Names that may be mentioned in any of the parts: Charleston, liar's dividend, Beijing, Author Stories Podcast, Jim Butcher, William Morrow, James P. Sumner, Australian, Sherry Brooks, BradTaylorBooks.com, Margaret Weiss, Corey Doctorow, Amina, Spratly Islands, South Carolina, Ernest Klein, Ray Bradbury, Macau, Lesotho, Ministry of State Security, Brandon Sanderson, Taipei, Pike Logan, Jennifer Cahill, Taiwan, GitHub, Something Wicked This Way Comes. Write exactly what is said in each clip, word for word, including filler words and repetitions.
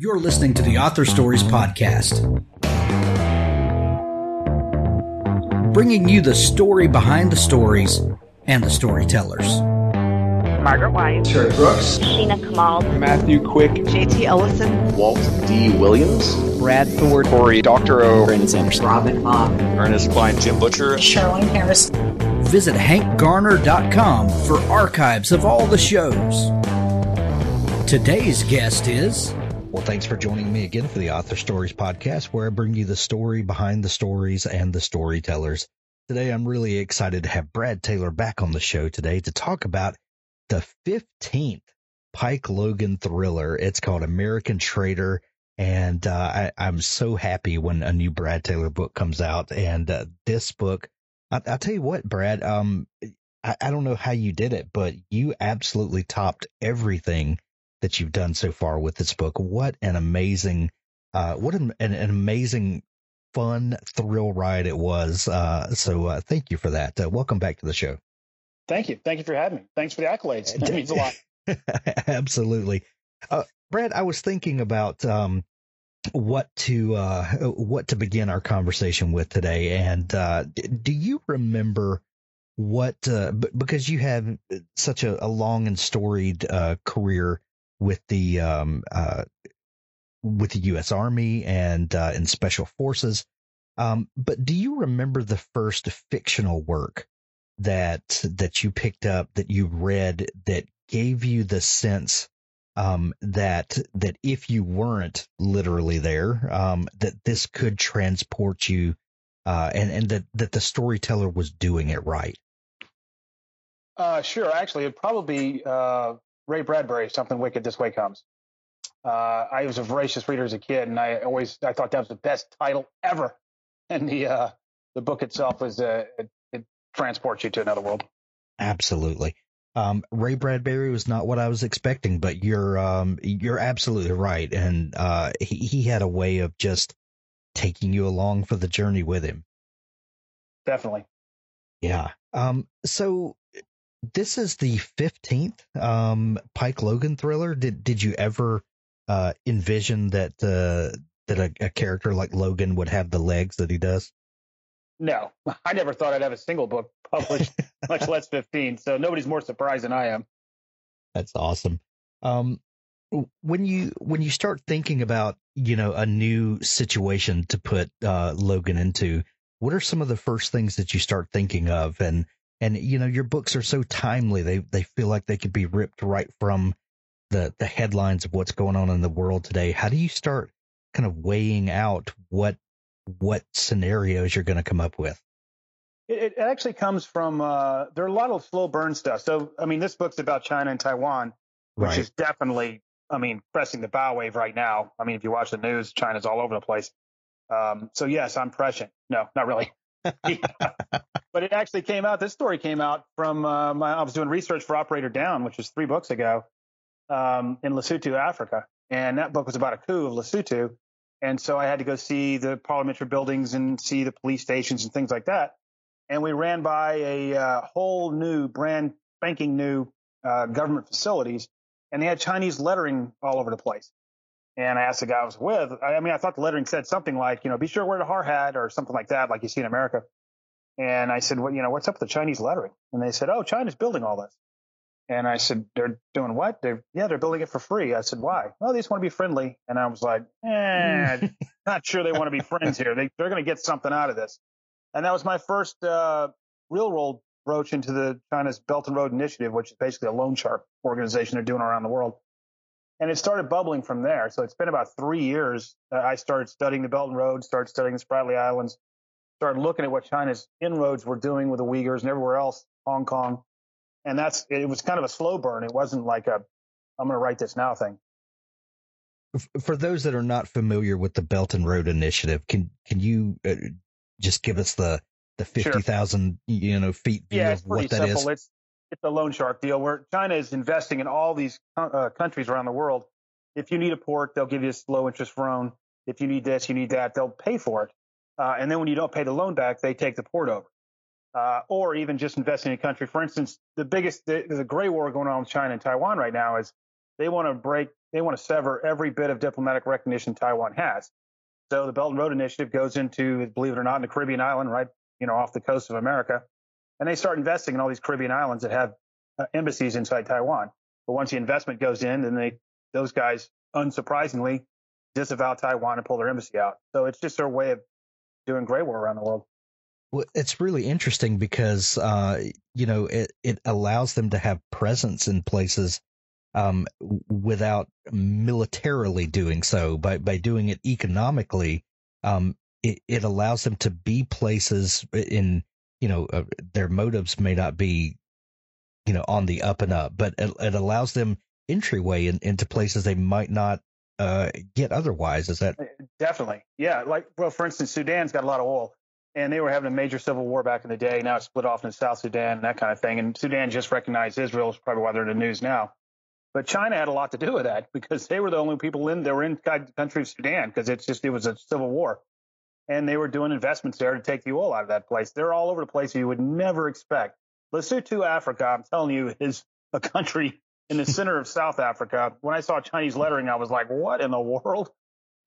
You're listening to the Author Stories Podcast, bringing you the story behind the stories and the storytellers. Margaret Weiss, Sherry Brooks, Sheena Kamal, Matthew Quick, J T. Ellison, Walt D. Williams, Brad Thor, Corey Doctorow, Brandon Sanderson, Robin Vaughn, Ernest Klein, Jim Butcher, Sherilyn Harris. Visit Hank Garner dot com for archives of all the shows. Today's guest is... Well, thanks for joining me again for the Author Stories Podcast, where I bring you the story behind the stories and the storytellers. Today, I'm really excited to have Brad Taylor back on the show today to talk about the fifteenth Pike Logan thriller. It's called American Traitor, and uh, I, I'm so happy when a new Brad Taylor book comes out. And uh, this book, I, I'll tell you what, Brad, um, I, I don't know how you did it, but you absolutely topped everything that you've done so far with this book. What an amazing, uh, what an, an amazing, fun thrill ride it was. Uh, so uh, thank you for that. Uh, welcome back to the show. Thank you. Thank you for having me. Thanks for the accolades. That means a lot. Absolutely. Uh, Brad, I was thinking about um, what to uh, what to begin our conversation with today. And uh, do you remember what, uh, b- because you have such a, a long and storied uh, career with the um, uh, with the U S Army and uh, in special forces. Um, but do you remember the first fictional work that that you picked up, that you read, that gave you the sense um, that that if you weren't literally there, um, that this could transport you uh, and, and that, that the storyteller was doing it right? Uh, sure. Actually, it'd probably be uh... – Ray Bradbury, Something Wicked This Way Comes. Uh, I was a voracious reader as a kid, and I always I thought that was the best title ever. And the uh, the book itself was uh, it, it transports you to another world. Absolutely, um, Ray Bradbury was not what I was expecting, but you're um, you're absolutely right, and uh, he he had a way of just taking you along for the journey with him. Definitely. Yeah. Um. So. This is the fifteenth um, Pike Logan thriller. Did did you ever uh, envision that uh, that a, a character like Logan would have the legs that he does? No, I never thought I'd have a single book published, much less fifteen. So nobody's more surprised than I am. That's awesome. Um, when you when you start thinking about, you know, a new situation to put uh, Logan into, what are some of the first things that you start thinking of? And And, you know, your books are so timely. They they feel like they could be ripped right from the, the headlines of what's going on in the world today. How do you start kind of weighing out what what scenarios you're going to come up with? It, it actually comes from uh, there are a lot of slow burn stuff. So, I mean, this book's about China and Taiwan, which right. is definitely, I mean, pressing the bow wave right now. I mean, if you watch the news, China's all over the place. Um, so, yes, I'm prescient. No, not really. Yeah. But it actually came out, this story came out from, uh, my, I was doing research for Operator Down, which was three books ago, um, in Lesotho, Africa. And that book was about a coup of Lesotho. And so I had to go see the parliamentary buildings and see the police stations and things like that. And we ran by a uh, whole new, brand spanking new uh, government facilities, and they had Chinese lettering all over the place. And I asked the guy I was with, I mean, I thought the lettering said something like, you know, be sure to wear the hard hat or something like that, like you see in America. And I said, well, you know, what's up with the Chinese lettering? And they said, oh, China's building all this. And I said, they're doing what? They're, yeah, they're building it for free. I said, why? Well, they just want to be friendly. And I was like, eh, not sure they want to be friends here. They, they're going to get something out of this. And that was my first uh, real world broach into the China's Belt and Road Initiative, which is basically a loan shark organization they're doing around the world. And it started bubbling from there. So it's been about three years. Uh, I started studying the Belt and Road, started studying the Spratly Islands, started looking at what China's inroads were doing with the Uyghurs and everywhere else, Hong Kong. And that's it was kind of a slow burn. It wasn't like a, I'm going to write this now thing. For those that are not familiar with the Belt and Road Initiative, can can you uh, just give us the, the fifty thousand sure. you know, feet view yeah, of what that simple. is? It's, It's a loan shark deal where China is investing in all these uh, countries around the world. If you need a port, they'll give you this low interest loan. If you need this, you need that, they'll pay for it. Uh, and then when you don't pay the loan back, they take the port over. Uh, or even just investing in a country. For instance, the biggest, the, the gray war going on with China and Taiwan right now is They want to break, they want to sever every bit of diplomatic recognition Taiwan has. So the Belt and Road Initiative goes into, believe it or not, in the Caribbean island, right, you know, off the coast of America. And they start investing in all these Caribbean islands that have uh, embassies inside Taiwan. But once the investment goes in, then they, those guys, unsurprisingly, disavow Taiwan and pull their embassy out. So it's just their way of doing gray war around the world. Well, it's really interesting because, uh, you know, it, it allows them to have presence in places um, without militarily doing so. By by doing it economically, um, it, it allows them to be places in, you know, uh, their motives may not be, you know, on the up and up, but it, it allows them entryway in, into places they might not uh, get otherwise. Is that definitely? Yeah. Like, well, for instance, Sudan's got a lot of oil. And they were having a major civil war back in the day. Now it's split off into South Sudan and that kind of thing. And Sudan just recognized Israel, is probably why they're in the news now. But China had a lot to do with that because they were the only people in that were inside the country of Sudan because it's just it was a civil war. And they were doing investments there to take the oil out of that place. They're all over the place you would never expect. Lesotho, Africa, I'm telling you, is a country in the center of South Africa. When I saw Chinese lettering, I was like, what in the world?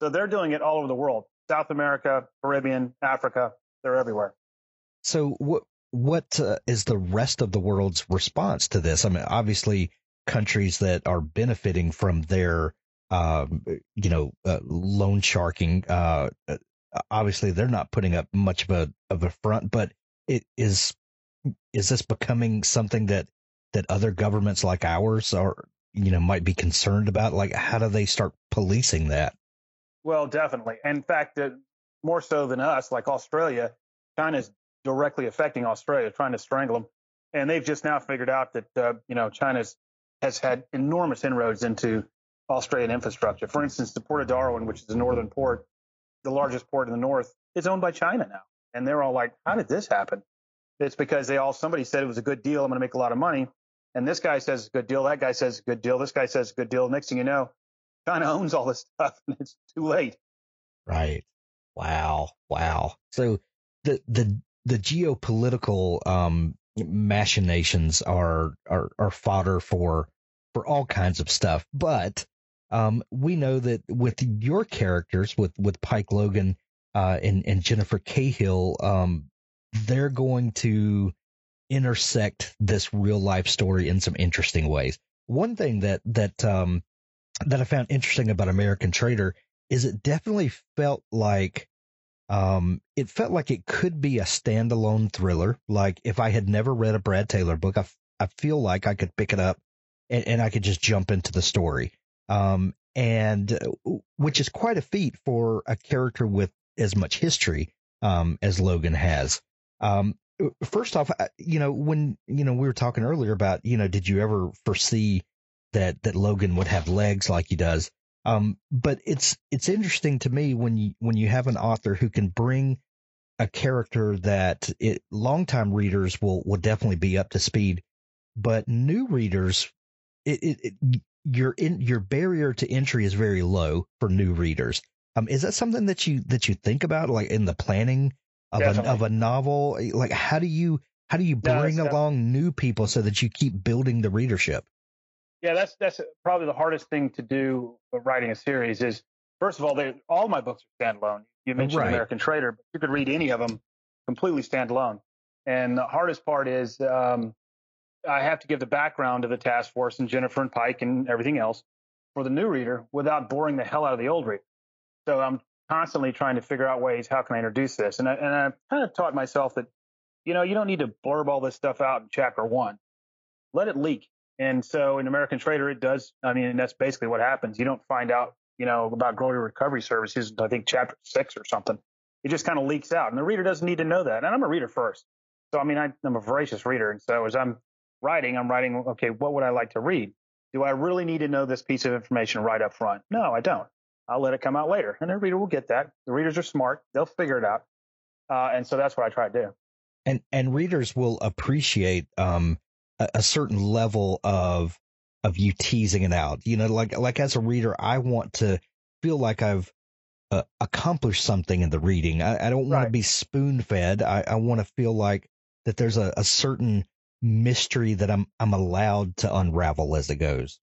So they're doing it all over the world. South America, Caribbean, Africa. They're everywhere. So what what uh, is the rest of the world's response to this? I mean, obviously, countries that are benefiting from their, um, you know, uh, loan sharking, uh, obviously, they're not putting up much of a of a front. But it is is this becoming something that that other governments like ours are, you know, might be concerned about? Like, how do they start policing that? Well, definitely. In fact, that. More so than us, like Australia, China's directly affecting Australia, trying to strangle them. And they've just now figured out that, uh, you know, China's has had enormous inroads into Australian infrastructure. For instance, the Port of Darwin, which is the northern port, the largest port in the north, is owned by China now. And they're all like, how did this happen? It's because they all, somebody said it was a good deal. I'm going to make a lot of money. And this guy says it's a good deal. That guy says it's a good deal. This guy says it's a good deal. Next thing you know, China owns all this stuff and it's too late. Right. Wow. Wow. So the the the geopolitical um, machinations are, are are fodder for for all kinds of stuff. But um, we know that with your characters, with with Pike Logan uh, and, and Jennifer Cahill, um, they're going to intersect this real life story in some interesting ways. One thing that that um, that I found interesting about American Traitor is it definitely felt like um, it felt like it could be a standalone thriller. Like if I had never read a Brad Taylor book, I, f- I feel like I could pick it up and, and I could just jump into the story, um, and which is quite a feat for a character with as much history um, as Logan has. Um, first off, you know, when you know we were talking earlier about, you know, did you ever foresee that that Logan would have legs like he does? Um, but it's it's interesting to me when you when you have an author who can bring a character that it, longtime readers will will definitely be up to speed, but new readers, it, it, it your in, your barrier to entry is very low for new readers. Um, is that something that you that you think about, like in the planning of definitely. a of a novel? Like how do you how do you bring no, along new people so that you keep building the readership? Yeah, that's that's probably the hardest thing to do writing a series is, first of all, they, all my books are standalone. You mentioned right. American Traitor, but you could read any of them completely standalone. And the hardest part is um, I have to give the background of the task force and Jennifer and Pike and everything else for the new reader without boring the hell out of the old reader. So I'm constantly trying to figure out ways, how can I introduce this? And I, and I kind of taught myself that, you know, you don't need to blurb all this stuff out in chapter one. Let it leak. And so in American Traitor, it does. I mean, that's basically what happens. You don't find out, you know, about grocery recovery services until I think chapter six or something. It just kind of leaks out. And the reader doesn't need to know that. And I'm a reader first. So, I mean, I, I'm a voracious reader. And so as I'm writing, I'm writing, okay, what would I like to read? Do I really need to know this piece of information right up front? No, I don't. I'll let it come out later. And the reader will get that. The readers are smart. They'll figure it out. Uh, and so that's what I try to do. And and readers will appreciate um a certain level of of you teasing it out, you know, like like as a reader, I want to feel like I've uh, accomplished something in the reading. I, I don't want right. to be spoon fed. I, I want to feel like that there's a, a certain mystery that I'm I'm allowed to unravel as it goes.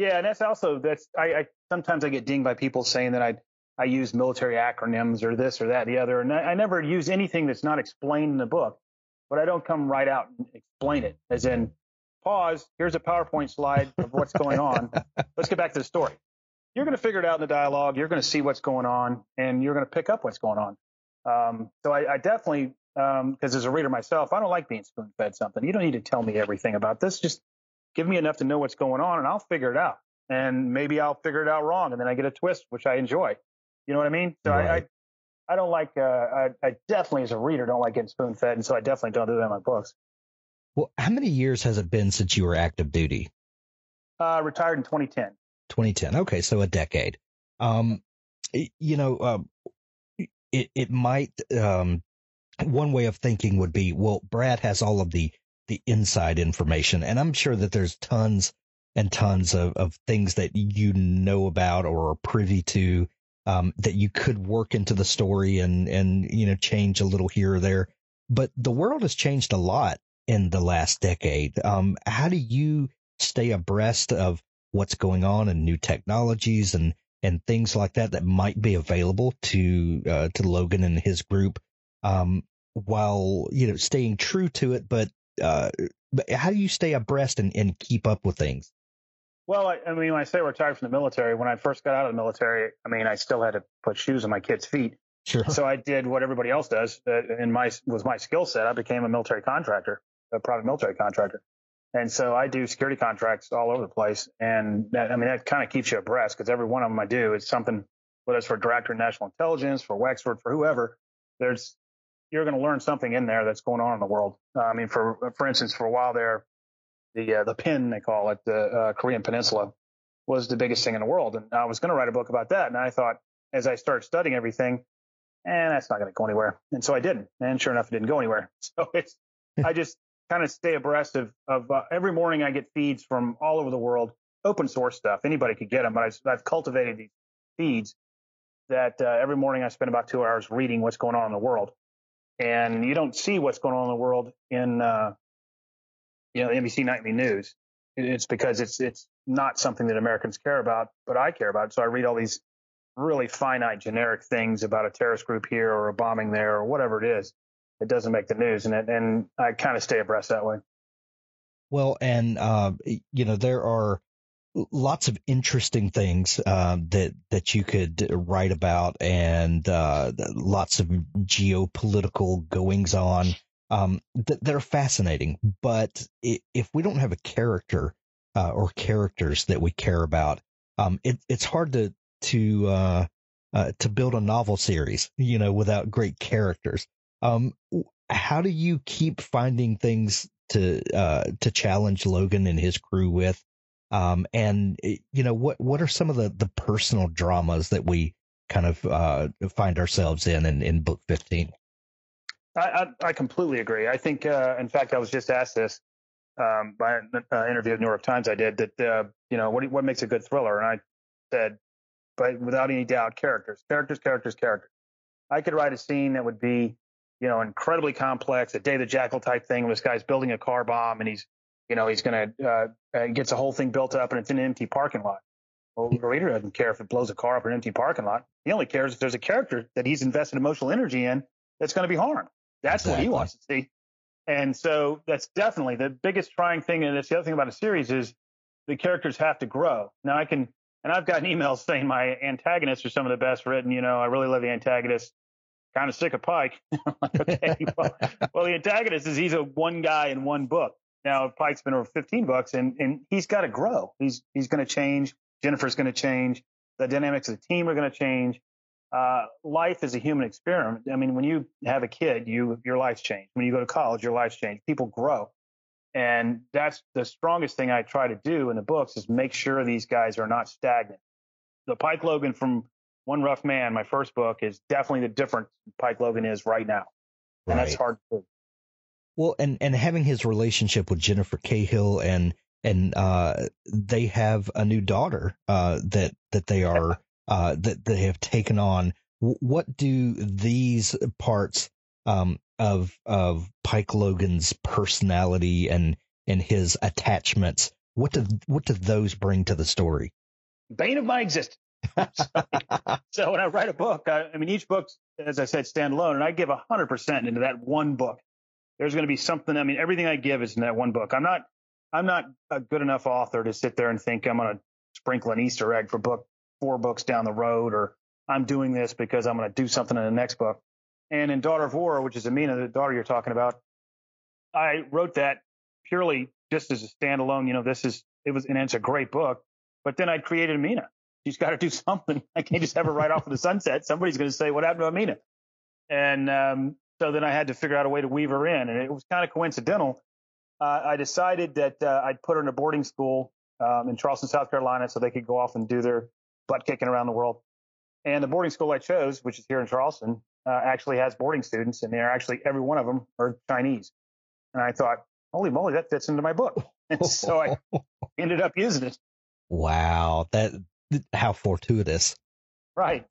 Yeah, and that's also that's I, I sometimes I get dinged by people saying that I I use military acronyms or this or that or the other, and I, I never use anything that's not explained in the book. But I don't come right out and explain it, as in, pause, here's a PowerPoint slide of what's going on. Let's get back to the story. You're going to figure it out in the dialogue. You're going to see what's going on, and you're going to pick up what's going on. Um, so I, I definitely, um, because as a reader myself, I don't like being spoon-fed something. You don't need to tell me everything about this. Just give me enough to know what's going on, and I'll figure it out. And maybe I'll figure it out wrong, and then I get a twist, which I enjoy. You know what I mean? So right. I, I, I don't like, uh, I, I definitely as a reader don't like getting spoon-fed, and so I definitely don't do that in my books. Well, how many years has it been since you were active duty? Uh, retired in twenty ten. twenty ten. Okay, so a decade. Um, you know, uh, it it might. Um, one way of thinking would be, well, Brad has all of the the inside information, and I'm sure that there's tons and tons of of things that you know about or are privy to um, that you could work into the story and and you know change a little here or there. But the world has changed a lot in the last decade. Um, how do you stay abreast of what's going on and new technologies and, and things like that that might be available to uh, to Logan and his group um, while you know staying true to it? But, uh, but how do you stay abreast and, and keep up with things? Well, I, I mean, when I say retired from the military, when I first got out of the military, I mean, I still had to put shoes on my kids' feet. Sure. So I did what everybody else does. Uh, and my was my skill set. I became a military contractor. a private military contractor. And so I do security contracts all over the place. And that, I mean, that kind of keeps you abreast because every one of them I do, it's something, whether it's for Director of National Intelligence, for Wexford, for whoever, there's, you're going to learn something in there that's going on in the world. Uh, I mean, for, for instance, for a while there, the, uh, the P I N, they call it, the uh, Korean Peninsula was the biggest thing in the world. And I was going to write a book about that. And I thought, as I started studying everything, and eh, that's not going to go anywhere. And so I didn't. And sure enough, it didn't go anywhere. So it's, I just, kind of stay abreast of, of uh, every morning I get feeds from all over the world, open source stuff. Anybody could get them, but I've, I've cultivated these feeds that uh, every morning I spend about two hours reading what's going on in the world. And you don't see what's going on in the world in, uh, you know, N B C Nightly News. It's because it's it's not something that Americans care about, but I care about it. So I read all these really finite, generic things about a terrorist group here or a bombing there or whatever it is. It doesn't make the news, and it, and I kind of stay abreast that way. Well, and uh, you know there are lots of interesting things uh, that that you could write about, and uh, lots of geopolitical goings on um, that, that are fascinating. But if we don't have a character uh, or characters that we care about, um, it, it's hard to to uh, uh, to build a novel series, you know, without great characters. Um, how do you keep finding things to, uh, to challenge Logan and his crew with? Um, and you know, what, what are some of the, the personal dramas that we kind of, uh, find ourselves in, in, in book fifteen? I, I, I completely agree. I think, uh, in fact, I was just asked this, um, by an uh, interview at New York Times I did that, uh, you know, what, what makes a good thriller? And I said, but without any doubt, characters, characters, characters, characters. I could write a scene that would be, you know, incredibly complex, a Day of the Jackal type thing. This guy's building a car bomb and he's, you know, he's going to uh, gets a whole thing built up and it's in an empty parking lot. Well, the reader doesn't care if it blows a car up in an empty parking lot. He only cares if there's a character that he's invested emotional energy in that's going to be harmed. That's exactly what he wants to see. And so that's definitely the biggest trying thing. And that's the other thing about a series is the characters have to grow. Now I can, and I've gotten emails saying my antagonists are some of the best written. You know, I really love the antagonists. Kind of sick of Pike. Okay, well, well, the antagonist is he's a one guy in one book. Now Pike's been over fifteen books, and and he's got to grow. He's he's going to change. Jennifer's going to change. The dynamics of the team are going to change. Uh, life is a human experiment. I mean, when you have a kid, you your life's changed. When you go to college, your life's changed. People grow, and that's the strongest thing I try to do in the books is make sure these guys are not stagnant. The Pike Logan from One Rough Man, my first book, is definitely the difference Pike Logan is right now. And right. That's hard to do. Well, and, and having his relationship with Jennifer Cahill and and uh, they have a new daughter uh, that that they are uh, that they have taken on. What do these parts um, of of Pike Logan's personality and and his attachments What do what do those bring to the story? Bane of my existence. so, so when I write a book, I, I mean, each book, as I said, standalone, and I give one hundred percent into that one book. There's going to be something. I mean, everything I give is in that one book. I'm not I'm not a good enough author to sit there and think I'm going to sprinkle an Easter egg for book four books down the road, or I'm doing this because I'm going to do something in the next book. And in Daughter of War, which is Amina, the daughter you're talking about, I wrote that purely just as a standalone. You know, this is it was and it's a great book. But then I created Amina. She's got to do something. I can't just have her right off in the sunset. Somebody's going to say, what happened to Amina? And um, so then I had to figure out a way to weave her in. And it was kind of coincidental. Uh, I decided that uh, I'd put her in a boarding school um, in Charleston, South Carolina, so they could go off and do their butt kicking around the world. And the boarding school I chose, which is here in Charleston, uh, actually has boarding students. And they're actually, every one of them are Chinese. And I thought, holy moly, that fits into my book. And so I ended up using it. Wow, that how fortuitous. Right.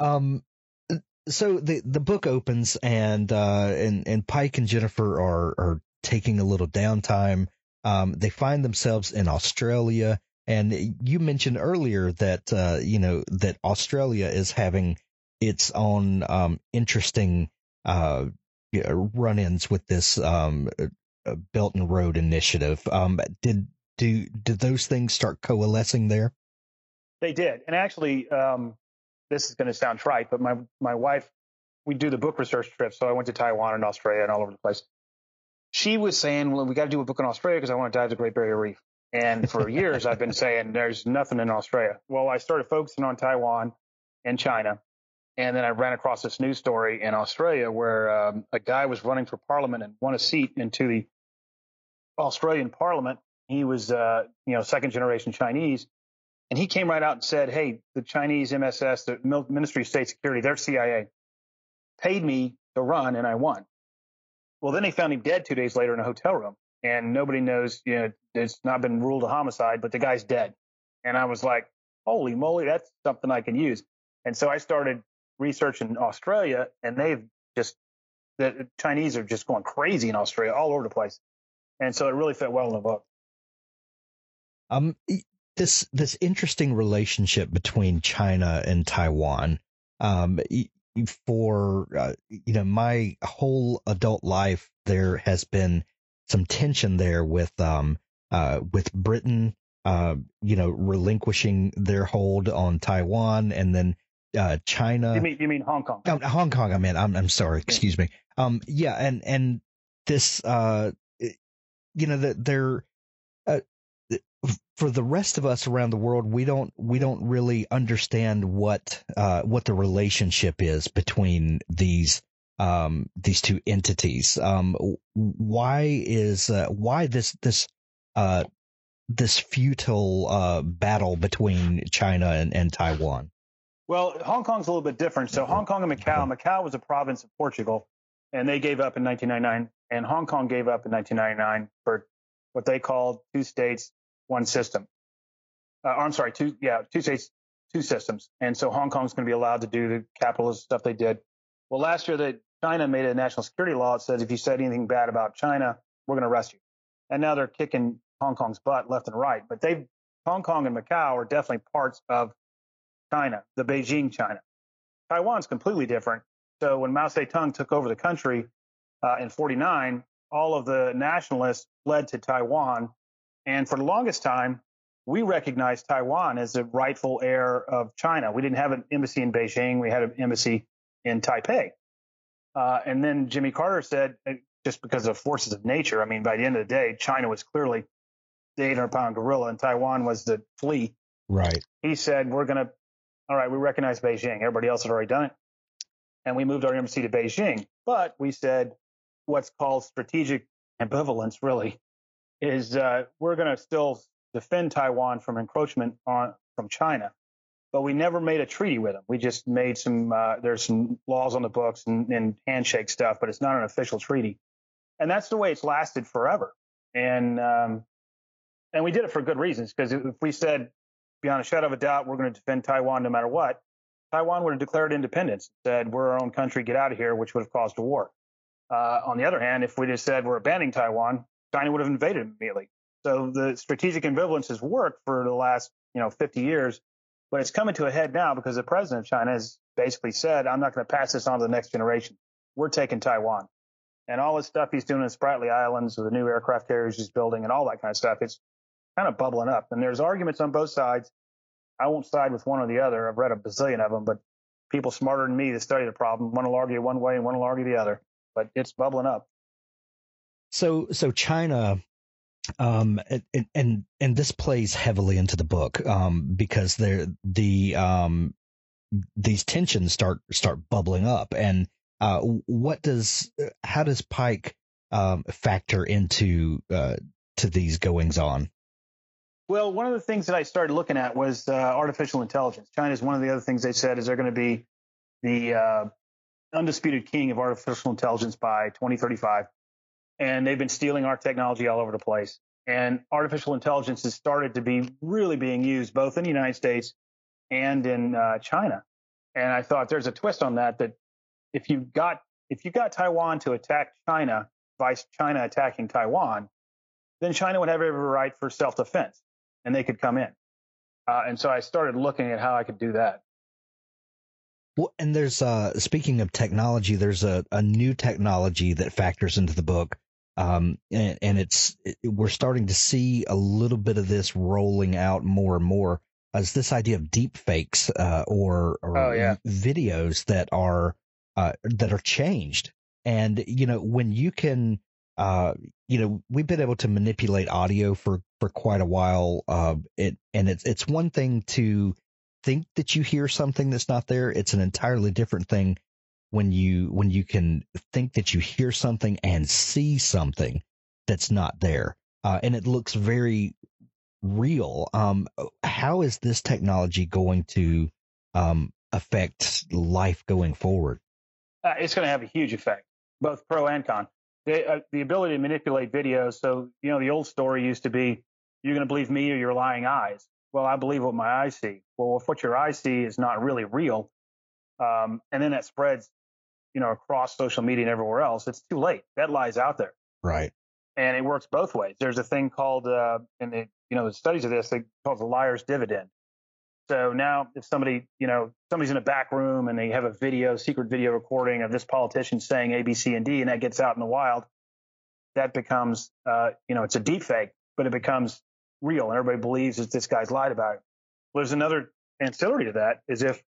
um so the the book opens and uh and, and Pike and Jennifer are are taking a little downtime. Um they find themselves in Australia, and you mentioned earlier that uh you know that Australia is having its own um interesting uh you know, run-ins with this um Belt and Road Initiative. Um did Do did those things start coalescing there? They did. And actually, um, this is going to sound trite, but my my wife, we do the book research trip. So I went to Taiwan and Australia and all over the place. She was saying, well, we got to do a book on Australia because I want to dive the Great Barrier Reef. And for years, I've been saying there's nothing in Australia. Well, I started focusing on Taiwan and China. And then I ran across this news story in Australia where um, a guy was running for parliament and won a seat into the Australian parliament. He was, uh, you know, second generation Chinese, and he came right out and said, hey, the Chinese M S S, the Ministry of State Security, their C I A, paid me to run, and I won. Well, then they found him dead two days later in a hotel room, and nobody knows, you know, it's not been ruled a homicide, but the guy's dead. And I was like, holy moly, that's something I can use. And so I started researching Australia, and they've just, the Chinese are just going crazy in Australia, all over the place. And so it really fit well in the book. Um, this this interesting relationship between China and Taiwan. Um, for uh, you know, my whole adult life, there has been some tension there with um uh with Britain, uh you know, relinquishing their hold on Taiwan, and then uh China. You mean you mean Hong Kong? Oh, Hong Kong. I mean, I'm I'm sorry. Excuse me. Um, yeah, and and this uh, you know, that they're. Uh, For the rest of us around the world, we don't we don't really understand what uh, what the relationship is between these um, these two entities. Um, why is uh, why this this uh, this futile uh, battle between China and, and Taiwan? Well, Hong Kong's a little bit different. So Hong Kong and Macau. Macau was a province of Portugal, and they gave up in nineteen ninety-nine, and Hong Kong gave up in nineteen ninety-nine for what they called two states. One system. Uh, I'm sorry, two, yeah, two states, two systems. And so Hong Kong's going to be allowed to do the capitalist stuff they did. Well, last year that China made a national security law that says if you said anything bad about China, we're going to arrest you. And now they're kicking Hong Kong's butt left and right. But they've, Hong Kong and Macau are definitely parts of China, the Beijing China. Taiwan's completely different. So when Mao Zedong took over the country uh, in forty-nine, all of the nationalists fled to Taiwan. And for the longest time, we recognized Taiwan as the rightful heir of China. We didn't have an embassy in Beijing. We had an embassy in Taipei. Uh, and then Jimmy Carter said, just because of forces of nature, I mean, by the end of the day, China was clearly the eight hundred pound gorilla and Taiwan was the flea. Right. He said, we're going to, all right, we recognize Beijing. Everybody else had already done it. And we moved our embassy to Beijing. But we said what's called strategic ambivalence, really. Is uh, we're going to still defend Taiwan from encroachment on from China, but we never made a treaty with them. We just made some uh, there's some laws on the books and, and handshake stuff, but it's not an official treaty, and that's the way it's lasted forever. And um, and we did it for good reasons, because if we said beyond a shadow of a doubt we're going to defend Taiwan no matter what, Taiwan would have declared independence, said we're our own country, get out of here, which would have caused a war. Uh, on the other hand, if we just said we're abandoning Taiwan, China would have invaded immediately. So the strategic ambivalence has worked for the last, you know, fifty years, but it's coming to a head now because the president of China has basically said, I'm not going to pass this on to the next generation. We're taking Taiwan. And all this stuff he's doing in Spratly Islands with the new aircraft carriers he's building and all that kind of stuff, it's kind of bubbling up. And there's arguments on both sides. I won't side with one or the other. I've read a bazillion of them, but people smarter than me that study the problem, one will argue one way and one will argue the other. But it's bubbling up. So so China, um, and, and and this plays heavily into the book um, because the the um, these tensions start start bubbling up. And uh, what does how does Pike um, factor into uh, to these goings on? Well, one of the things that I started looking at was uh, artificial intelligence. China is one of the other things they said is they're going to be the uh, undisputed king of artificial intelligence by twenty thirty-five. And they've been stealing our technology all over the place. And artificial intelligence has started to be really being used both in the United States and in uh, China. And I thought there's a twist on that, that if you got if you got Taiwan to attack China by China attacking Taiwan, then China would have every right for self-defense. And they could come in. Uh, and so I started looking at how I could do that. Well, and there's uh, speaking of technology, there's a, a new technology that factors into the book. Um, and, and it's it, we're starting to see a little bit of this rolling out more and more as this idea of deep fakes uh, or, or oh, yeah. videos that are uh, that are changed. And, you know, when you can. Uh, you know, we've been able to manipulate audio for, for quite a while. Uh, it, and it's, it's one thing to think that you hear something that's not there. It's an entirely different thing when you, when you can think that you hear something and see something that's not there. Uh, and it looks very real. Um, how is this technology going to, um, affect life going forward? Uh, it's going to have a huge effect, both pro and con. They, uh, the ability to manipulate videos. So, you know, the old story used to be, you're going to believe me or your lying eyes. Well, I believe what my eyes see. Well, if what your eyes see is not really real, um, and then that spreads, you know, across social media and everywhere else, it's too late. That lie's out there. Right. And it works both ways. There's a thing called, uh, in the, you know, the studies of this, they call it the liar's dividend. So now if somebody, you know, somebody's in a back room and they have a video, secret video recording of this politician saying A, B, C, and D, and that gets out in the wild, that becomes, uh, you know, it's a deep fake, but it becomes real. And everybody believes that this guy's lied about it. Well, there's another ancillary to that is if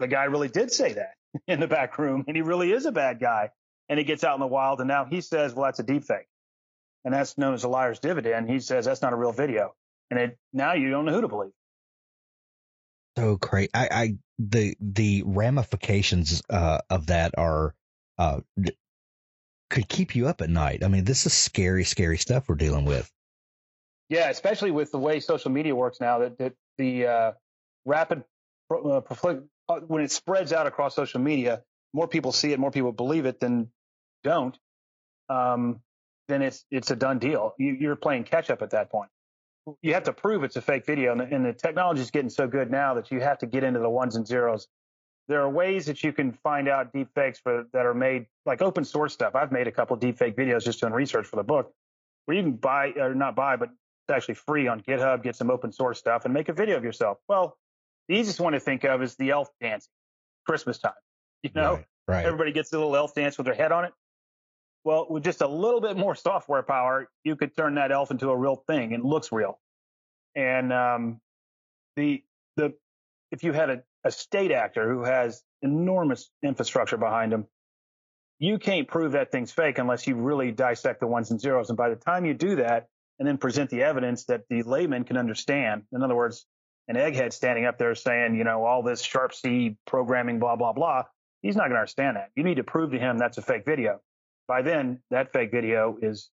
the guy really did say that in the back room and he really is a bad guy and he gets out in the wild and now he says, well, that's a deep fake. And that's known as a liar's dividend. He says, that's not a real video. And it, now you don't know who to believe. So crazy! I, I the the ramifications uh, of that are uh, could keep you up at night. I mean, this is scary, scary stuff we're dealing with. Yeah, especially with the way social media works now. That, that the uh, rapid uh, when it spreads out across social media, more people see it, more people believe it than don't. Um, then it's it's a done deal. You, you're playing catch up at that point. You have to prove it's a fake video, and the, and the technology is getting so good now that you have to get into the ones and zeros. There are ways that you can find out deep fakes for, that are made, like open source stuff. I've made a couple of deep fake videos just doing research for the book, where you can buy, or not buy, but it's actually free on GitHub, get some open source stuff, and make a video of yourself. Well, the easiest one to think of is the elf dance, Christmas time. You know, right, right. Everybody gets a little elf dance with their head on it. Well, with just a little bit more software power, you could turn that elf into a real thing and it looks real. And um, the the if you had a, a state actor who has enormous infrastructure behind him, you can't prove that thing's fake unless you really dissect the ones and zeros. And by the time you do that and then present the evidence that the layman can understand, in other words, an egghead standing up there saying, you know, all this Sharp C programming, blah, blah, blah, he's not going to understand that. You need to prove to him that's a fake video. By then, that fake video is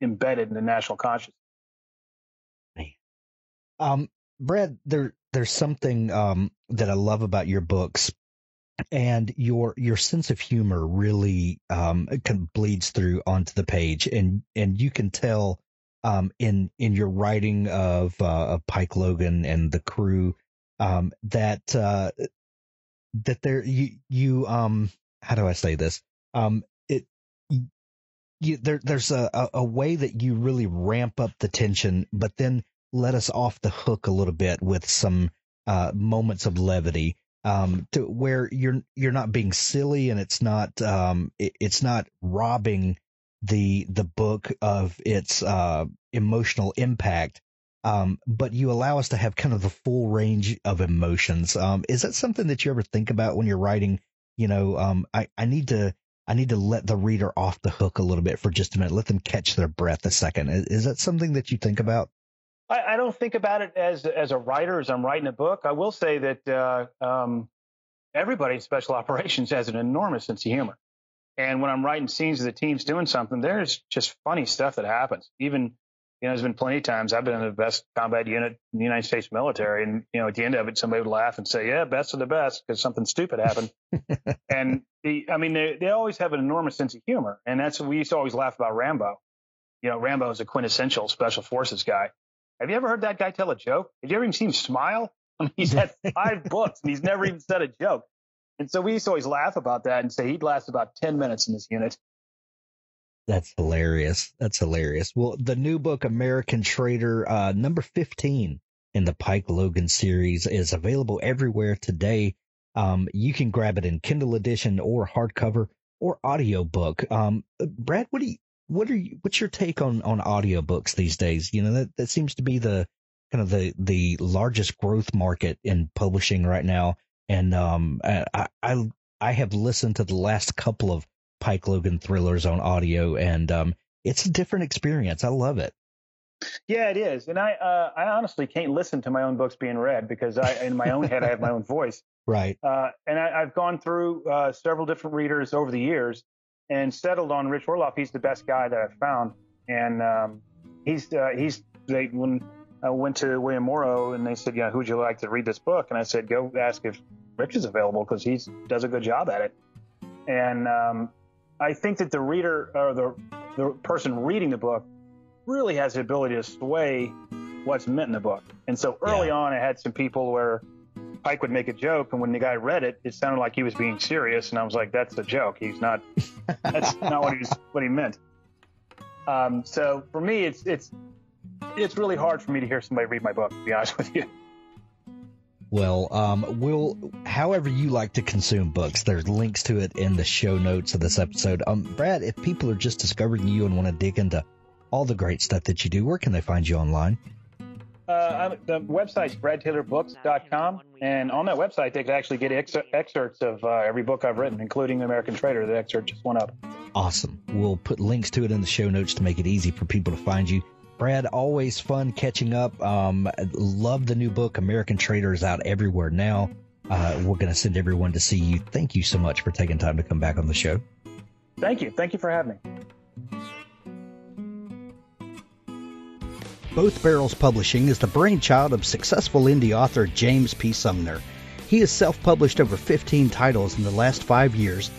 embedded in the national consciousness. Um, Brad, there, there's something um, that I love about your books, and your your sense of humor really um, can bleeds through onto the page, and and you can tell um, in in your writing of, uh, of Pike Logan and the crew um, that uh, that there you you um how do I say this um. you, there, there's a, a way that you really ramp up the tension, but then let us off the hook a little bit with some uh, moments of levity, um, to where you're you're not being silly, and it's not um, it, it's not robbing the the book of its uh, emotional impact. Um, but you allow us to have kind of the full range of emotions. Um, is that something that you ever think about when you're writing? You know, um, I, I need to I need to let the reader off the hook a little bit for just a minute. Let them catch their breath a second. Is, is that something that you think about? I, I don't think about it as as a writer as I'm writing a book. I will say that uh, um, everybody in special operations has an enormous sense of humor. And when I'm writing scenes of the team's doing something, there's just funny stuff that happens. Even You know, there's been plenty of times I've been in the best combat unit in the United States military. And, you know, at the end of it, somebody would laugh and say, yeah, best of the best, because something stupid happened. And, the, I mean, they, they always have an enormous sense of humor. And that's what we used to always laugh about Rambo. You know, Rambo is a quintessential special forces guy. Have you ever heard that guy tell a joke? Have you ever even seen him smile? I mean, he's had five books and he's never even said a joke. And so we used to always laugh about that and say he'd last about ten minutes in this unit. That's hilarious. That's hilarious. Well, the new book, American Traitor, uh, number fifteen in the Pike Logan series, is available everywhere today. Um, you can grab it in Kindle edition or hardcover or audiobook. Um, Brad, what do you, what are you, what's your take on, on audiobooks these days? You know, that, that seems to be the kind of the, the largest growth market in publishing right now. And, um, I, I, I have listened to the last couple of Pike Logan thrillers on audio, and um, it's a different experience. I love it. Yeah, it is. And I uh, I honestly can't listen to my own books being read because I, in my own head, I have my own voice. Right. Uh, and I, I've gone through uh, several different readers over the years and settled on Rich Orloff. He's the best guy that I've found. And um, he's uh, he's they, when I went to William Morrow and they said, yeah, who'd you like to read this book? And I said, go ask if Rich is available because he does a good job at it. And um I think that the reader or the the person reading the book really has the ability to sway what's meant in the book. And so early yeah. on, I had some people where Pike would make a joke, and when the guy read it, it sounded like he was being serious, and I was like, "That's a joke. He's not. That's not what he was, what he meant." Um, so for me, it's it's it's really hard for me to hear somebody read my book, to be honest with you. Well, um, we'll, however you like to consume books, there's links to it in the show notes of this episode. Um, Brad, if people are just discovering you and want to dig into all the great stuff that you do, where can they find you online? Uh, the website's brad taylor books dot com, and on that website, they can actually get ex- excerpts of uh, every book I've written, including The American Traitor. The excerpt just went up. Awesome. We'll put links to it in the show notes to make it easy for people to find you. Brad, always fun catching up. Um, love the new book. American Traitor is out everywhere now. Uh, we're going to send everyone to see you. Thank you so much for taking time to come back on the show. Thank you. Thank you for having me. Both Barrels Publishing is the brainchild of successful indie author James P. Sumner. He has self-published over fifteen titles in the last five years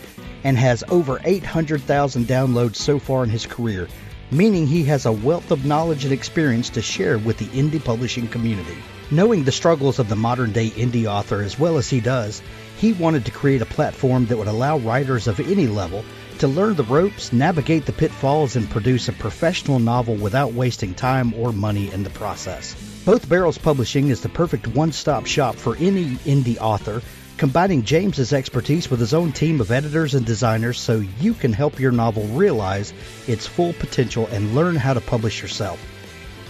and has over eight hundred thousand downloads so far in his career, meaning he has a wealth of knowledge and experience to share with the indie publishing community. Knowing the struggles of the modern-day indie author as well as he does, he wanted to create a platform that would allow writers of any level to learn the ropes, navigate the pitfalls, and produce a professional novel without wasting time or money in the process. Both Barrels Publishing is the perfect one-stop shop for any indie author, combining James's expertise with his own team of editors and designers so you can help your novel realize its full potential and learn how to publish yourself.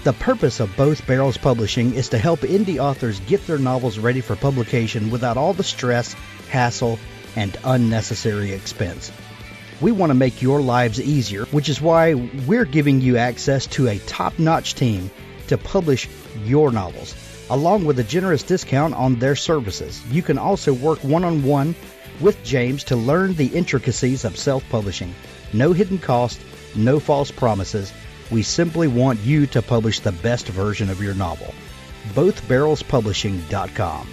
The purpose of Both Barrels Publishing is to help indie authors get their novels ready for publication without all the stress, hassle, and unnecessary expense. We want to make your lives easier, which is why we're giving you access to a top-notch team to publish your novels, along with a generous discount on their services. You can also work one-on-one with James to learn the intricacies of self-publishing. No hidden cost, no false promises. We simply want you to publish the best version of your novel. both barrels publishing dot com